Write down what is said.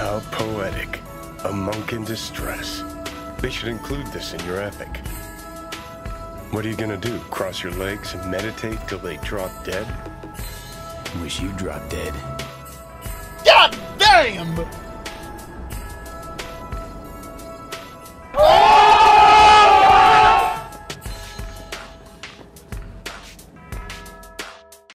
How poetic. A monk in distress. They should include this in your epic. What are you gonna do? Cross your legs and meditate till they drop dead? Wish you dropped dead. God damn!